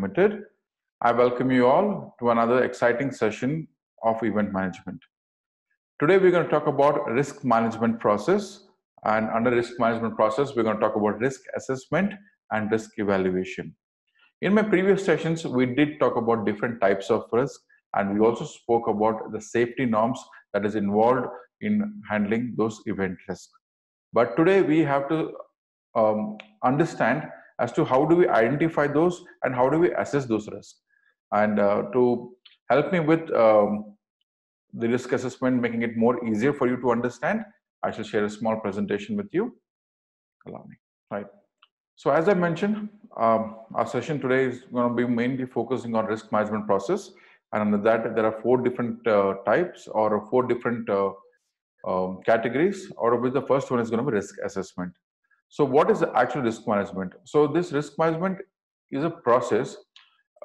Limited. I welcome you all to another exciting session of event management. Today we're going to talk about risk management process, and under risk management process we're going to talk about risk assessment and risk evaluation. In my previous sessions we did talk about different types of risk, and we also spoke about the safety norms that is involved in handling those event risks. But today we have to understand as to how do we identify those and how do we assess those risks. And to help me with the risk assessment, making it more easier for you to understand, I shall share a small presentation with you. Allow me. Right. So as I mentioned, our session today is going to be mainly focusing on risk management process, and under that there are four different types or four different categories, out of which the first one is going to be risk assessment. So what is the actual risk management? So this risk management is a process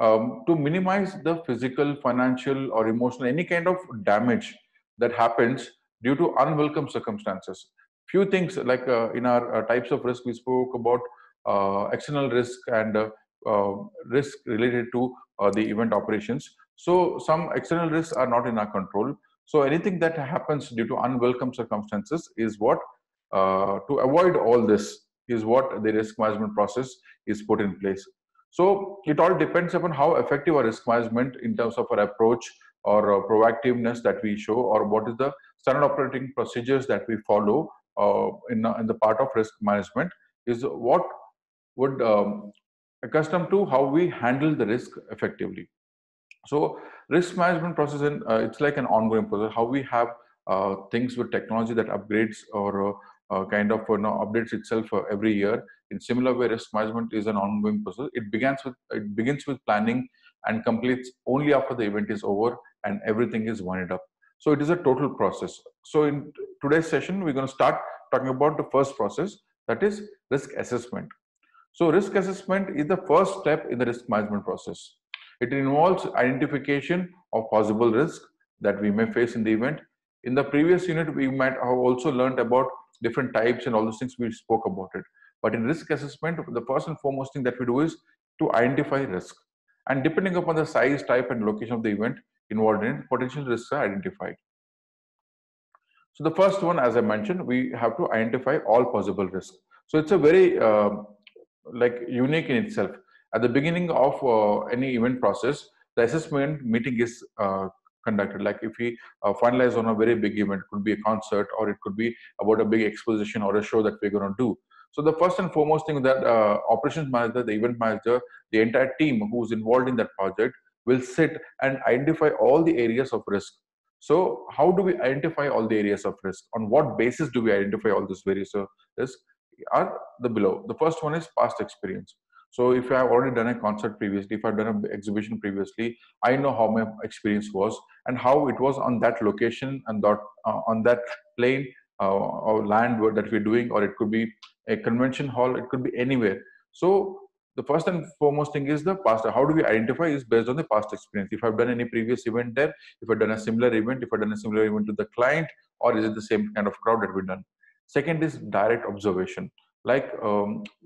to minimize the physical, financial or emotional, any kind of damage that happens due to unwelcome circumstances. Few things like in our types of risk, we spoke about external risk and risk related to the event operations. So some external risks are not in our control. So anything that happens due to unwelcome circumstances is what, to avoid all this, is what the risk management process is put in place. So it all depends upon how effective our risk management in terms of our approach or our proactiveness that we show, or what is the standard operating procedures that we follow in the part of risk management, is what would accustom to how we handle the risk effectively. So risk management process, it's like an ongoing process, how we have things with technology that upgrades or kind of updates itself every year. In similar way, risk management is an ongoing process. It begins with planning and completes only after the event is over and everything is wound up. So it is a total process. So in today's session, we're going to start talking about the first process, that is risk assessment. So risk assessment is the first step in the risk management process. It involves identification of possible risks that we may face in the event. In the previous unit, we might have also learned about different types and all those things, we spoke about it. But in risk assessment, the first and foremost thing that we do is to identify risk. And depending upon the size, type and location of the event involved in it, potential risks are identified. So the first one, as I mentioned, we have to identify all possible risks. So it's a very unique in itself. At the beginning of any event process, the assessment meeting is conducted. Like if we finalize on a very big event, it could be a concert or it could be about a big exposition or a show that we're going to do. So the first and foremost thing that operations manager, the event manager, the entire team who's involved in that project will sit and identify all the areas of risk. So how do we identify all the areas of risk? On what basis do we identify all these various risks? Are the below. The first one is past experience. So if I have already done a concert previously, if I've done an exhibition previously, I know how my experience was and how it was on that location and that, on that plane or land that we're doing, or it could be a convention hall, it could be anywhere. So the first and foremost thing is the past. How do we identify is based on the past experience. If I've done any previous event there, if I've done a similar event, if I've done a similar event to the client, or is it the same kind of crowd that we've done? Second is direct observation. Like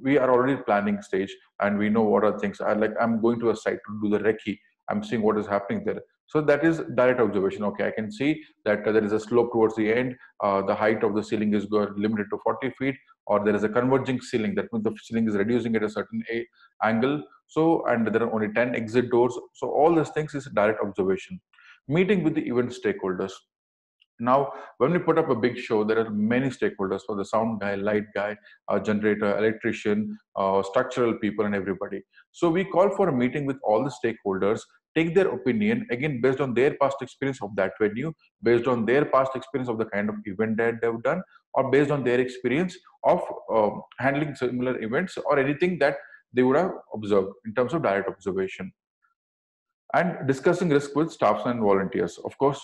we are already planning stage and we know what are things. I'm going to a site to do the recce. I'm seeing what is happening there. So that is direct observation. Okay, I can see that there is a slope towards the end. The height of the ceiling is limited to 40 feet, or there is a converging ceiling. That means the ceiling is reducing at a certain angle. So, and there are only 10 exit doors. So all these things is direct observation. Meeting with the event stakeholders. Now, when we put up a big show, there are many stakeholders, for the sound guy, light guy, generator, electrician, structural people and everybody. So we call for a meeting with all the stakeholders, take their opinion, again, based on their past experience of that venue, based on their past experience of the kind of event that they've done, or based on their experience of handling similar events or anything that they would have observed in terms of direct observation. And discussing risk with staffs and volunteers, of course.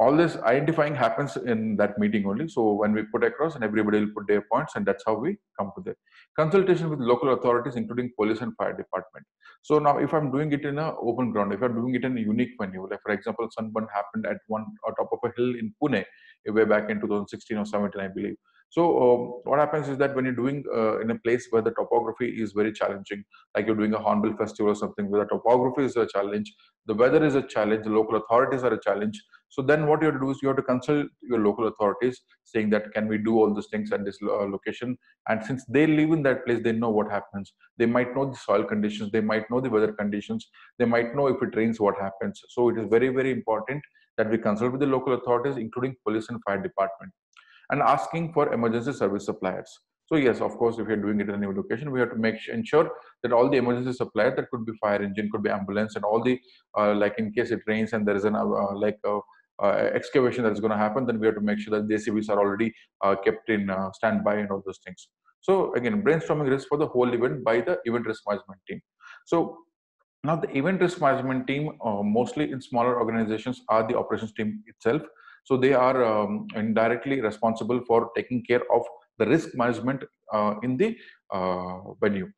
All this identifying happens in that meeting only. So when we put across and everybody will put their points, and that's how we come to that. Consultation with local authorities, including police and fire department. So now if I'm doing it in an open ground, if I'm doing it in a unique venue, like for example, sunburn happened at one top of a hill in Pune way back in 2016 or 17, I believe. So what happens is that when you're doing in a place where the topography is very challenging, like you're doing a Hornbill festival or something where the topography is a challenge, the weather is a challenge, the local authorities are a challenge. So then what you have to do is you have to consult your local authorities saying that can we do all those things at this location. And since they live in that place, they know what happens. They might know the soil conditions, they might know the weather conditions, they might know if it rains what happens. So it is very, very important that we consult with the local authorities, including police and fire department. And asking for emergency service suppliers. So yes, of course, if you're doing it in a new location, we have to make ensure that all the emergency suppliers, that could be fire engine, could be ambulance, and all the, like in case it rains and there is an excavation that is going to happen, then we have to make sure that the ACVs are already kept in standby and all those things. So again, brainstorming risk for the whole event by the event risk management team. So now the event risk management team, mostly in smaller organizations, are the operations team itself. So they are indirectly responsible for taking care of the risk management in the venue.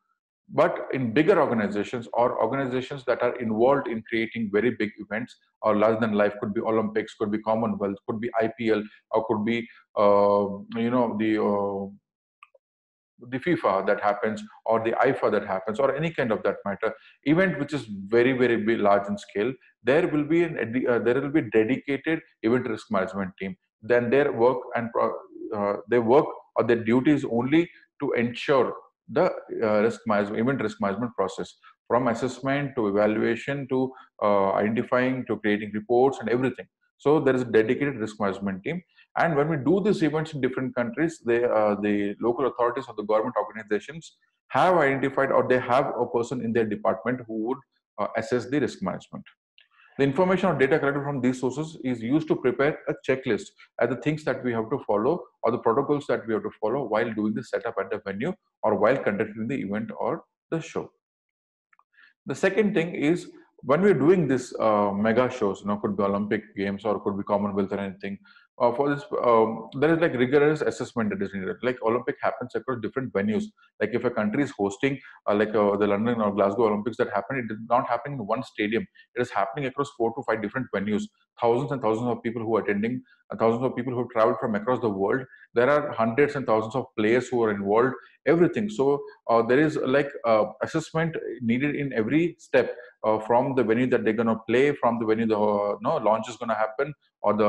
But in bigger organizations or organizations that are involved in creating very big events or larger than life, could be Olympics, could be Commonwealth, could be IPL, or could be you know, the FIFA that happens, or the IFA that happens, or any kind of that matter event which is very, very big, large in scale, there will be a dedicated event risk management team. Then their work and their duty is only to ensure the event risk management process, from assessment to evaluation to identifying to creating reports and everything. So there is a dedicated risk management team. And when we do these events in different countries, the local authorities or the government organizations have identified, or they have a person in their department who would assess the risk management. The information or data collected from these sources is used to prepare a checklist at the things that we have to follow or the protocols that we have to follow while doing the setup at the venue or while conducting the event or the show. The second thing is, when we're doing this mega shows, you know, could be Olympic Games or could be Commonwealth or anything, for this, there is like rigorous assessment that is needed. Like Olympic happens across different venues. Like if a country is hosting like the London or Glasgow Olympics that happened, it did not happen in one stadium. It is happening across 4 to 5 different venues. Thousands and thousands of people who are attending, thousands of people who have traveled from across the world. There are hundreds and thousands of players who are involved, everything. So there is like assessment needed in every step, from the venue that they're going to play, from the venue the launch is going to happen, or the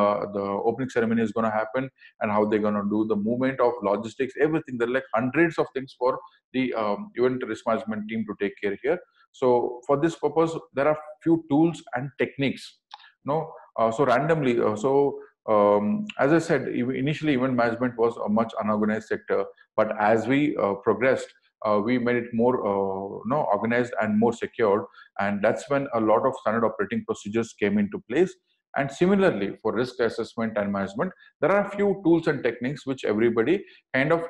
opening ceremony is going to happen, and how they're going to do the movement of logistics, everything. There are like hundreds of things for the event risk management team to take care here. So for this purpose, there are few tools and techniques. No, so randomly, as I said, initially event management was a much unorganized sector, but as we progressed, we made it more organized and more secured, and that's when a lot of standard operating procedures came into place. And similarly, for risk assessment and management, there are a few tools and techniques which everybody kind of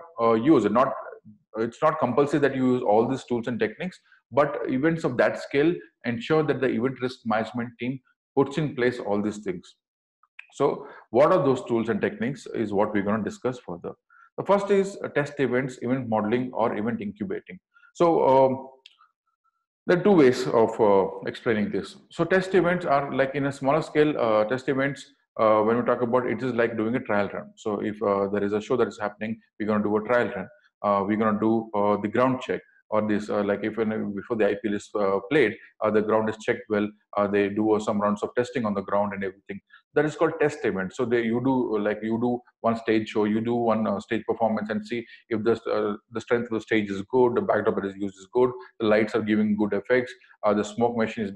use. It's not compulsory that you use all these tools and techniques, but events of that scale ensure that the event risk management team puts in place all these things. So what are those tools and techniques is what we're going to discuss further. The first is test events, event modeling, or event incubating. So there are two ways of explaining this. So test events are like, in a smaller scale, test events, when we talk about it, is like doing a trial run. So if there is a show that is happening, we're going to do a trial run. We're going to do the ground check. Or this, like if before the IPL is played, the ground is checked well. They do some rounds of testing on the ground and everything. That is called test event. So you do one stage show, you do one stage performance, and see if the strength of the stage is good, the backdrop that is used is good, the lights are giving good effects, the smoke machine is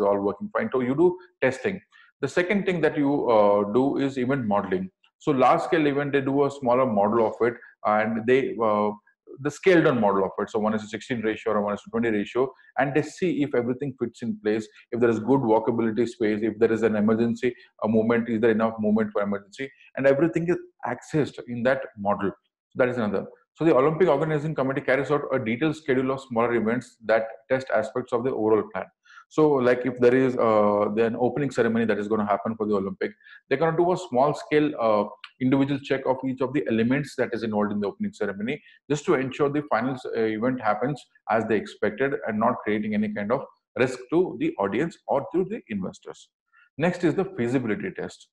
all working fine. So you do testing. The second thing that you do is event modeling. So large scale event, they do a smaller model of it, and they the scaled down model of it. So 1:16 ratio or 1:20 ratio, and they see if everything fits in place, if there is good walkability space, if there is an emergency movement, is there enough movement for emergency, and everything is accessed in that model. So that is another. So the Olympic Organizing Committee carries out a detailed schedule of smaller events that test aspects of the overall plan. So like if there is an opening ceremony that is going to happen for the Olympic, they're going to do a small scale individual check of each of the elements that is involved in the opening ceremony, just to ensure the final event happens as they expected and not creating any kind of risk to the audience or to the investors. Next is the feasibility test.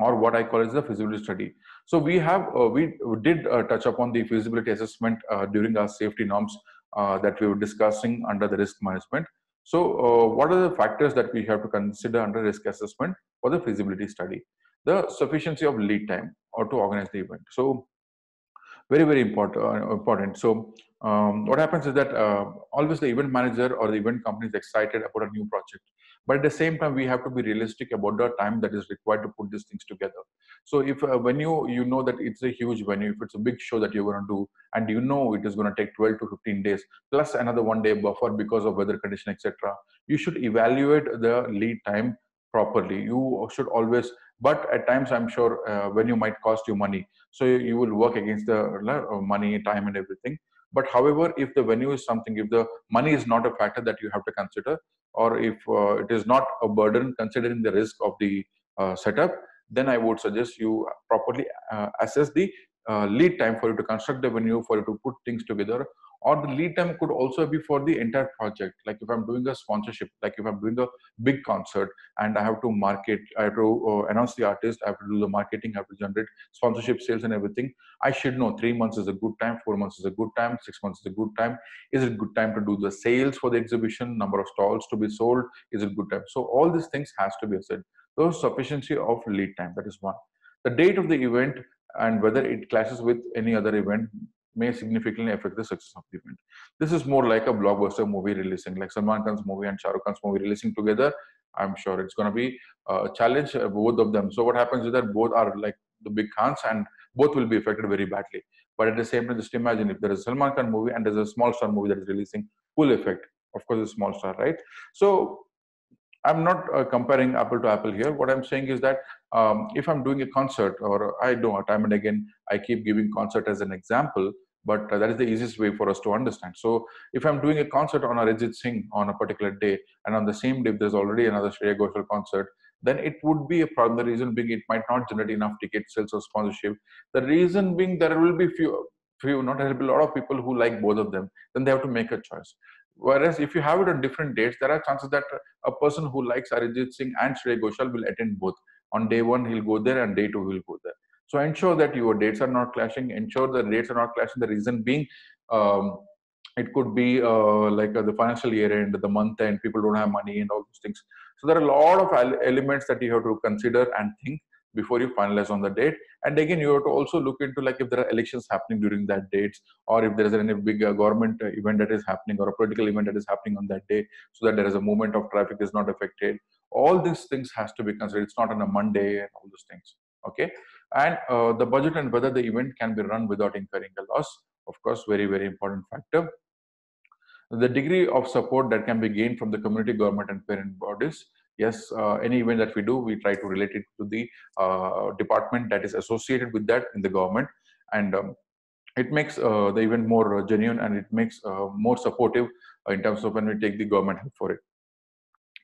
or what I call as the feasibility study. So we have we did touch upon the feasibility assessment during our safety norms that we were discussing under the risk management. So what are the factors that we have to consider under risk assessment for the feasibility study? The sufficiency of lead time or to organize the event. So very, very important. So what happens is that always the event manager or the event company is excited about a new project, but at the same time we have to be realistic about the time that is required to put these things together. So if you know that it's a huge venue, if it's a big show that you're going to do, and you know it is going to take 12 to 15 days plus another 1 day buffer because of weather condition, etc., you should evaluate the lead time properly. You should always, but at times I'm sure venue might cost you money, so you will work against the money, time and everything. But however, if the venue is something, if the money is not a factor that you have to consider, or if it is not a burden considering the risk of the setup, then I would suggest you properly assess the lead time for you to construct the venue, for you to put things together. Or the lead time could also be for the entire project. Like if I'm doing a sponsorship, like if I'm doing a big concert and I have to market, I have to announce the artist, I have to do the marketing, I have to generate sponsorship sales and everything, I should know 3 months is a good time, 4 months is a good time, 6 months is a good time. Is it a good time to do the sales for the exhibition, number of stalls to be sold, is it a good time? So all these things has to be said. So sufficiency of lead time, that is one. The date of the event and whether it clashes with any other event may significantly affect the success of the event. This is more like a blockbuster movie releasing, like Salman Khan's movie and Shah Rukh Khan's movie releasing together. I'm sure it's going to be a challenge, both of them. So what happens is that both are like the big Khans and both will be affected very badly. But at the same time, just imagine if there is a Salman Khan movie and there's a small star movie that is releasing, full effect. Of course, it's small star, right? So I'm not comparing apple to apple here. What I'm saying is that if I'm doing a concert, or I do time and again, I keep giving concert as an example, but that is the easiest way for us to understand. So if I'm doing a concert on Arijit Singh on a particular day, and on the same day, if there's already another Shreya Ghoshal concert, then it would be a problem. The reason being, it might not generate enough ticket sales or sponsorship. The reason being, there will be a lot of people who like both of them. Then they have to make a choice. Whereas if you have it on different dates, there are chances that a person who likes Arijit Singh and Shreya Ghoshal will attend both. On day one, he'll go there, and day two, he'll go there. So ensure that your dates are not clashing. Ensure the dates are not clashing. The reason being, it could be like the financial year end, the month end, people don't have money and all those things. So there are a lot of elements that you have to consider and think before you finalize on the date. And again, you have to also look into like if there are elections happening during that dates, or if there is any big government event that is happening, or a political event that is happening on that day, so that there is a movement of traffic is not affected. All these things has to be considered. It's not on a Monday and all those things. Okay. And the budget and whether the event can be run without incurring a loss. Of course, very, very important factor. The degree of support that can be gained from the community, government and parent bodies. Yes, any event that we do, we try to relate it to the department that is associated with that in the government, and it makes the event more genuine, and it makes more supportive in terms of when we take the government help for it.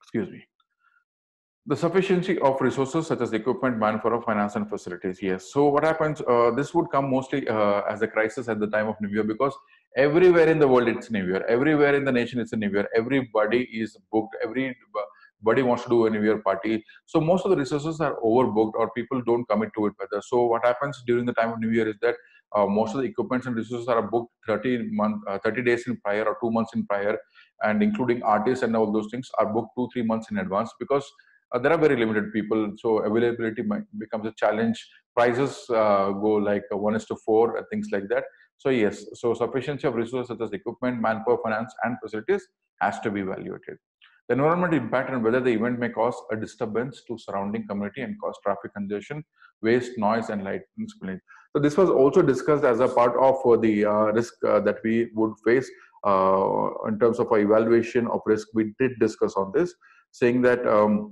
Excuse me. The sufficiency of resources such as equipment, manpower, finance and facilities. Yes. So what happens, this would come mostly as a crisis at the time of New Year, because everywhere in the world it's New Year. Everywhere in the nation it's a New Year. Everybody is booked. Everybody wants to do a New Year party. So most of the resources are overbooked, or people don't commit to it better. So what happens during the time of New Year is that most of the equipments and resources are booked 30 days in prior, or 2 months in prior, and including artists and all those things are booked 2-3 months in advance, because there are very limited people, so availability becomes a challenge. Prices go like 1:4 and things like that. So yes, so sufficiency of resources such as equipment, manpower, finance and facilities has to be evaluated. The environmental impact and whether the event may cause a disturbance to surrounding community and cause traffic congestion, waste, noise and light. So this was also discussed as a part of the risk that we would face in terms of our evaluation of risk. We did discuss on this, saying that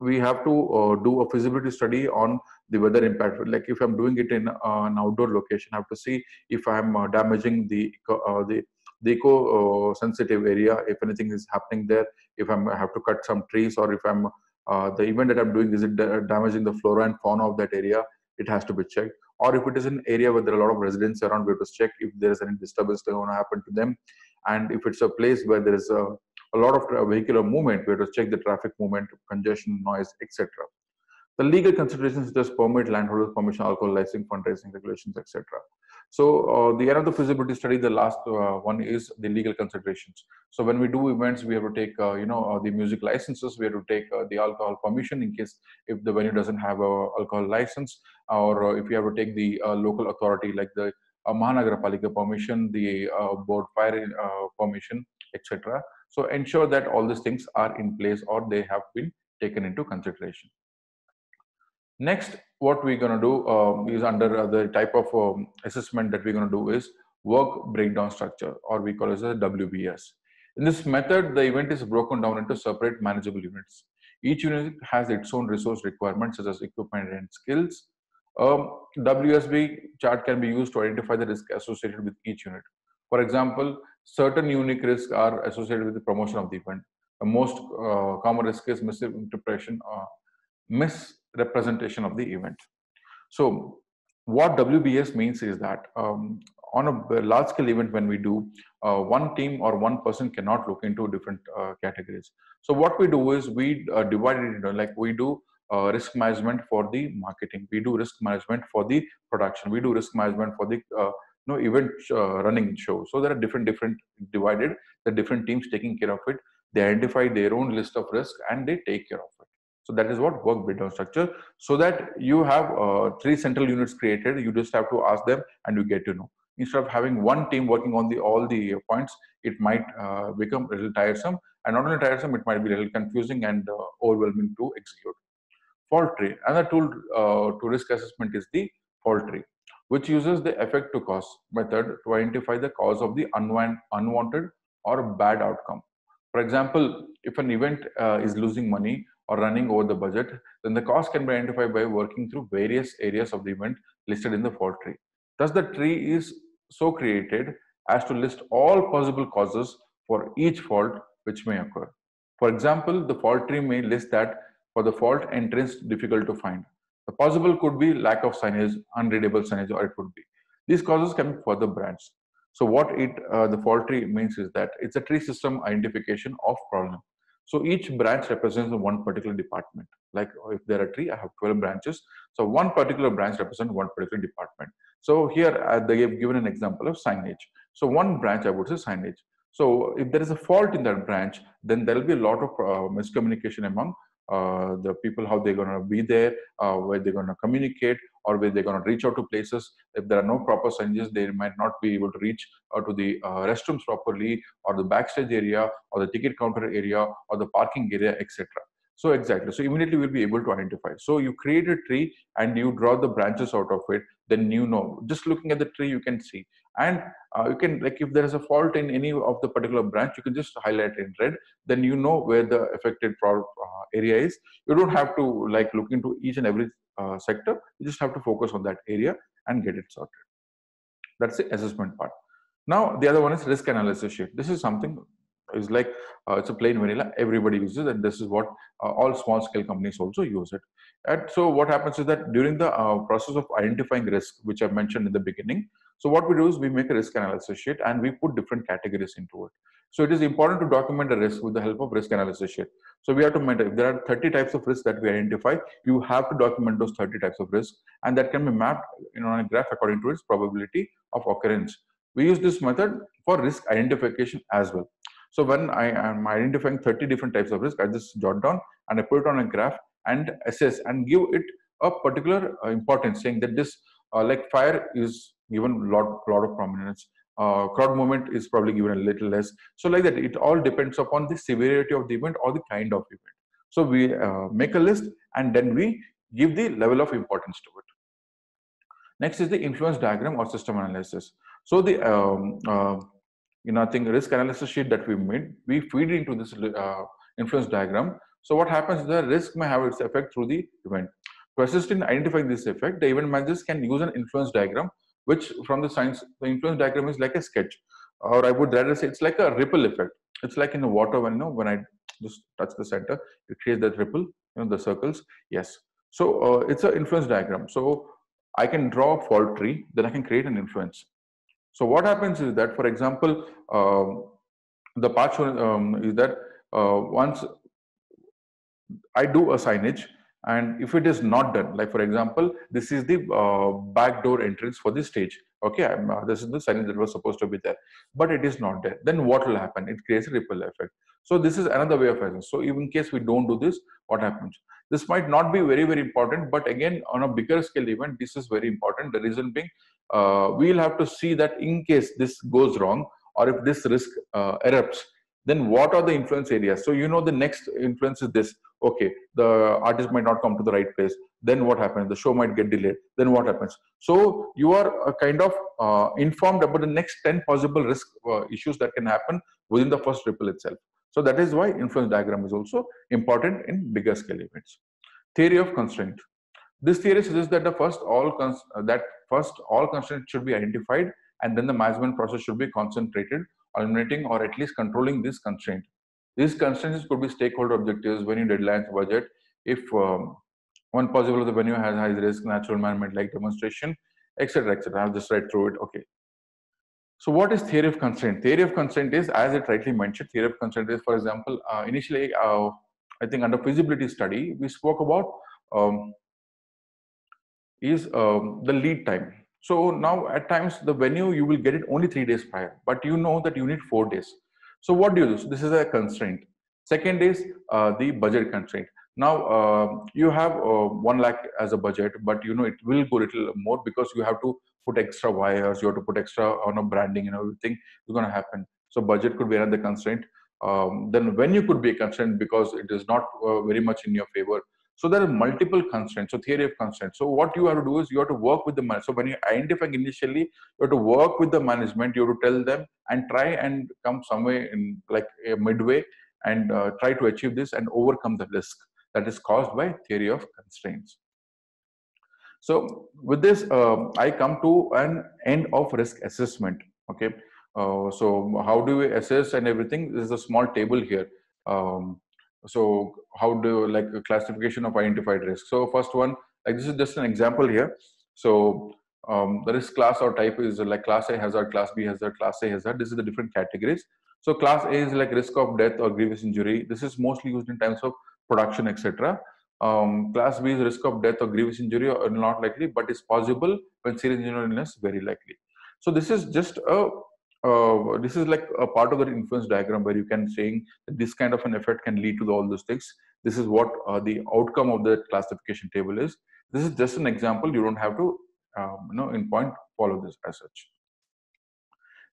we have to do a feasibility study on the weather impact. Like if I'm doing it in an outdoor location, I have to see if I'm damaging the eco-sensitive area, if anything is happening there, if I have to cut some trees, or if I'm the event that I'm doing, is it damaging the flora and fauna of that area? It has to be checked. Or if it is an area where there are a lot of residents around, we have to check if there is any disturbance that going to happen to them. And if it's a place where there is a lot of vehicular movement, we have to check the traffic movement, congestion, noise, etc. The legal considerations just permit landholders permission, alcohol licensing, fundraising regulations, etc. So the area of the feasibility study, the last one is the legal considerations. So when we do events, we have to take the music licenses, we have to take the alcohol permission in case if the venue doesn't have a alcohol license, or if you have to take the local authority like the Mahanagarapalika permission, the board fire permission, etc. So ensure that all these things are in place or they have been taken into consideration. Next, what we're going to do is under the type of assessment that we're going to do is work breakdown structure, or we call it as a WBS. In this method, the event is broken down into separate manageable units. Each unit has its own resource requirements such as equipment and skills. WSB chart can be used to identify the risk associated with each unit. For example, certain unique risks are associated with the promotion of the event. The most common risk is misinterpretation or misrepresentation of the event. So what WBS means is that on a large scale event, when we do, one team or one person cannot look into different categories. So what we do is we divide it into, like, we do risk management for the marketing, we do risk management for the production, we do risk management for the event running show. So there are different divided, the different teams taking care of it. They identify their own list of risk and they take care of it. So that is what work breakdown structure. So that you have 3 central units created. You just have to ask them and you get to know. Instead of having one team working on all the points, it might become a little tiresome, and not only tiresome, it might be a little confusing and overwhelming to execute. Fault tree. Another tool to risk assessment is the fault tree, which uses the effect to cause method to identify the cause of the unwanted or bad outcome. For example, if an event is losing money or running over the budget, then the cost can be identified by working through various areas of the event listed in the fault tree. Thus, the tree is so created as to list all possible causes for each fault which may occur. For example, the fault tree may list that for the fault, entrance difficult to find. The possible could be lack of signage, unreadable signage, or it could be. These causes can be further branched. So what the fault tree means is that it's a tree system identification of problem. So each branch represents one particular department. Like if there are a tree, I have 12 branches. So one particular branch represents one particular department. So here they have given an example of signage. So one branch I would say signage. So if there is a fault in that branch, then there will be a lot of miscommunication among the people, how they're going to be there, where they're going to communicate, or where they're going to reach out to places. If there are no proper signages, they might not be able to reach to the restrooms properly, or the backstage area, or the ticket counter area, or the parking area, etc. So exactly, so immediately we'll be able to identify. So you create a tree and you draw the branches out of it, then you know, just looking at the tree, you can see. And you can, like if there is a fault in any of the particular branch, you can just highlight in red, then you know where the affected area is. You don't have to like look into each and every sector, you just have to focus on that area and get it sorted. That's the assessment part. Now, the other one is risk analysis sheet. This is something is like it's a plain vanilla, everybody uses, and this is what all small scale companies also use it. And so what happens is that during the process of identifying risk, which I mentioned in the beginning, so what we do is we make a risk analysis sheet and we put different categories into it. So it is important to document a risk with the help of risk analysis sheet. So we have to maintain, if there are 30 types of risks that we identify, you have to document those 30 types of risks, and that can be mapped on a graph according to its probability of occurrence. We use this method for risk identification as well. So when I am identifying 30 different types of risk, I just jot down and I put it on a graph and assess and give it a particular importance, saying that this like fire is given a lot of prominence, crowd movement is probably given a little less. So like that, it all depends upon the severity of the event or the kind of event. So we make a list and then we give the level of importance to it. Next is the influence diagram or system analysis. So the I think risk analysis sheet that we made, we feed into this influence diagram. So what happens is the risk may have its effect through the event. To assist in identifying this effect, the event managers can use an influence diagram, which from the science, the influence diagram is like a sketch, or I would rather say it's like a ripple effect. It's like in the water, when when I just touch the center, it creates that ripple, the circles. Yes. So it's an influence diagram. So I can draw a fault tree, then I can create an influence. So what happens is that, for example, the part is that once I do a signage, And if it is not done, like for example, this is the back door entrance for the stage. Okay, this is the signage that was supposed to be there, but it is not there. Then what will happen? It creates a ripple effect. So this is another way of action. So even in case we don't do this, what happens? This might not be very, very important, but again, on a bigger scale event, this is very important. The reason being, we'll have to see that in case this goes wrong, or if this risk erupts, then what are the influence areas? So you know the next influence is this. Okay, the artist might not come to the right place. Then what happens? The show might get delayed. Then what happens? So you are kind of informed about the next 10 possible risk issues that can happen within the first ripple itself. So that is why influence diagram is also important in bigger scale events. Theory of constraint. This theory suggests that first all constraints should be identified, and then the management process should be concentrated, eliminating or at least controlling this constraint. These constraints could be stakeholder objectives, venue deadlines, budget. If one possible the venue has high risk, natural environment like demonstration, etc., etc. I'll just write through it. Okay. So what is theory of constraint? Theory of constraint is, as it rightly mentioned, theory of constraint is, for example, initially, I think under feasibility study, we spoke about the lead time. So now at times the venue, you will get it only 3 days prior, but you know that you need 4 days. So what do you do? So this is a constraint. Second is the budget constraint. Now you have 1 lakh as a budget, but you know it will go a little more because you have to put extra wires, you have to put extra on branding and everything is going to happen. So budget could be another constraint. Then venue could be a constraint because it is not very much in your favor. So there are multiple constraints. So theory of constraints. So what you have to do is you have to work with the management. So when you identify initially, you have to work with the management. You have to tell them and try and come somewhere in like a midway and try to achieve this and overcome the risk that is caused by theory of constraints. So with this, I come to an end of risk assessment. Okay. So how do we assess and everything? This is a small table here. So how do like a classification of identified risk? So first one, like this is just an example here. So the risk class or type is like class A hazard, class B hazard, class A hazard. This is the different categories. So class A is like risk of death or grievous injury. This is mostly used in terms of production, etc. Class B is risk of death or grievous injury or not likely, but is possible when serious injury or illness very likely. So this is just a this is like a part of the influence diagram where you can saying that this kind of an effect can lead to all those things. This is what the outcome of the classification table is. This is just an example. You don't have to, in point, follow this as such.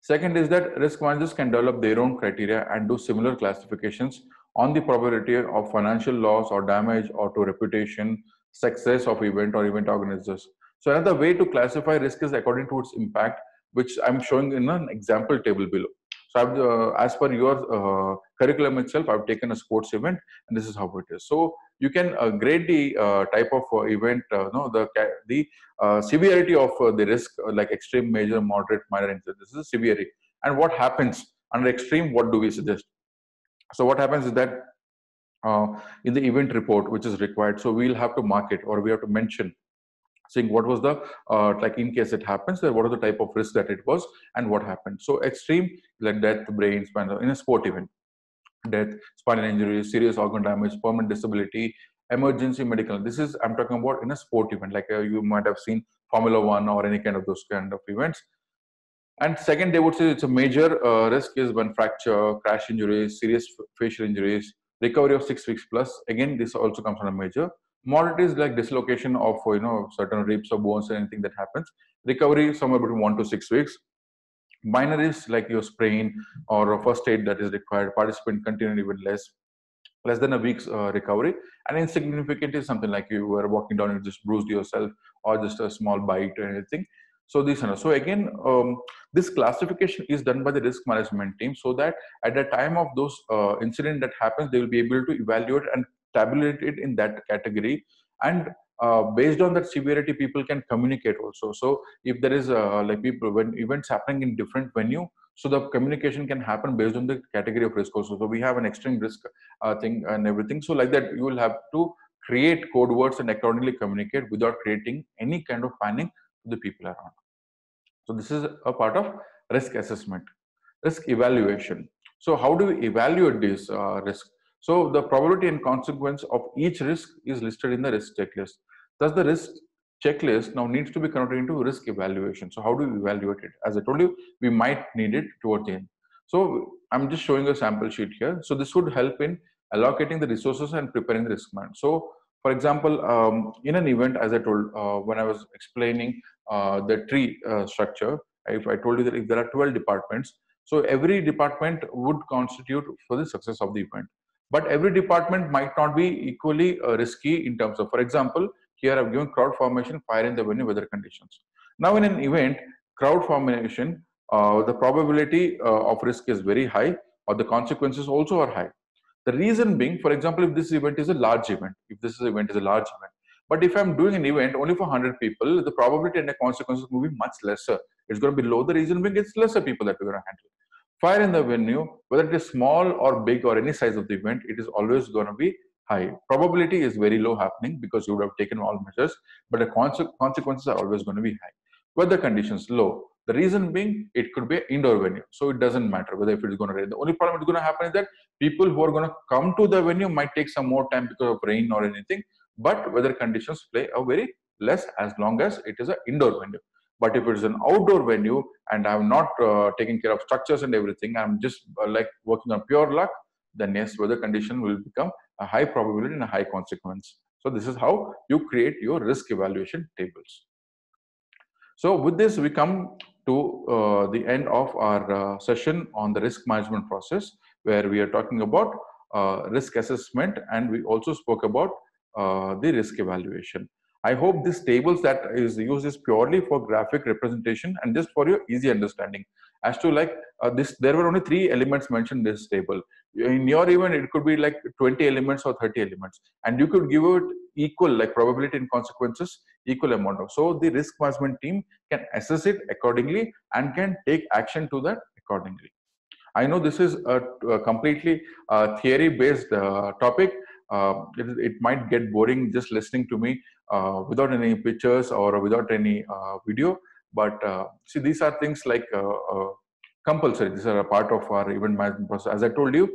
Second is that risk managers can develop their own criteria and do similar classifications on the probability of financial loss or damage or to reputation, success of event or event organizers. So another way to classify risk is according to its impact, which I'm showing in an example table below. So I've, as per your curriculum itself, I've taken a sports event and this is how it is. So you can grade the type of event, the severity of the risk, like extreme, major, moderate, minor, and this is severity. And what happens under extreme, what do we suggest? So what happens is that in the event report, which is required, so we'll have to mark it or we have to mention saying what was the, like in case it happens, what are the type of risk that it was and what happened. So extreme, like death, brain, spinal, in a sport event, death, spinal injury, serious organ damage, permanent disability, emergency medical. This is, I'm talking about in a sport event, like you might have seen Formula One or any kind of those kind of events. And second, they would say it's a major risk is when fracture, crash injuries, serious facial injuries, recovery of 6 weeks plus. Again, this also comes on a major. Moderate is like dislocation of certain ribs or bones or anything that happens. Recovery somewhere between 1 to 6 weeks. Minor is like your sprain or a first aid that is required. Participant continued even less than a week's recovery. And insignificant is something like you were walking down and just bruised yourself or just a small bite or anything. So this and so again, this classification is done by the risk management team so that at the time of those incident that happens, they will be able to evaluate and tabulate it in that category, and based on that severity, people can communicate also. So if there is like people when events happening in different venue, so the communication can happen based on the category of risk also. So we have an extreme risk thing and everything. So like that, you will have to create code words and accordingly communicate without creating any kind of panic to the people around. So this is a part of risk assessment, risk evaluation. So how do we evaluate this risk? So the probability and consequence of each risk is listed in the risk checklist. Thus, the risk checklist now needs to be converted into risk evaluation. So how do we evaluate it? As I told you, we might need it towards the end. So I'm just showing a sample sheet here. So this would help in allocating the resources and preparing the risk management. So for example, in an event, as I told, when I was explaining the tree structure, if I told you that if there are 12 departments, so every department would constitute for the success of the event. But every department might not be equally risky in terms of, for example, here I've given crowd formation, fire and the weather conditions. Now in an event, crowd formation, the probability of risk is very high, or the consequences also are high. The reason being, for example, if this event is a large event, but if I'm doing an event only for 100 people, the probability and the consequences will be much lesser. It's going to be low. The reason being, it's lesser people that we're going to handle. Fire in the venue, whether it is small or big or any size of the event, it is always going to be high. Probability is very low happening because you would have taken all measures, but the consequences are always going to be high. Weather conditions low. The reason being, it could be an indoor venue. So it doesn't matter whether if it's going to rain. The only problem that's going to happen is that people who are going to come to the venue might take some more time because of rain or anything. But weather conditions play a very less as long as it is an indoor venue. But if it is an outdoor venue and I'm not taking care of structures and everything, I'm just like working on pure luck, then yes, weather condition will become a high probability and a high consequence. So this is how you create your risk evaluation tables. So with this, we come to the end of our session on the risk management process, where we are talking about risk assessment, and we also spoke about the risk evaluation. I hope these tables that is used is purely for graphic representation and just for your easy understanding. As to like this, there were only 3 elements mentioned in this table. In your event, it could be like 20 elements or 30 elements, and you could give it equal, like probability and consequences, equal amount of. So the risk management team can assess it accordingly and can take action to that accordingly. I know this is a completely theory-based topic. It might get boring just listening to me without any pictures or without any video, but see, these are things like compulsory. These are a part of our event management process. As I told you,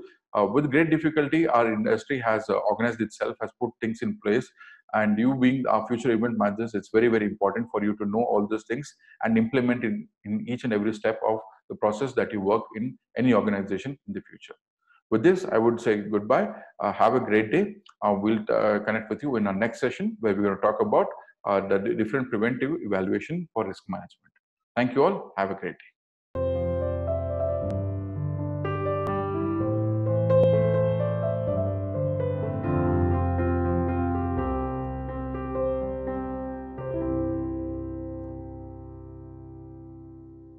with great difficulty, our industry has organized itself, has put things in place, and you being our future event managers, it's very, very important for you to know all those things and implement in each and every step of the process that you work in any organization in the future. With this, I would say goodbye. Have a great day. We'll connect with you in our next session, where we're going to talk about the different preventive evaluation for risk management. Thank you all. Have a great day.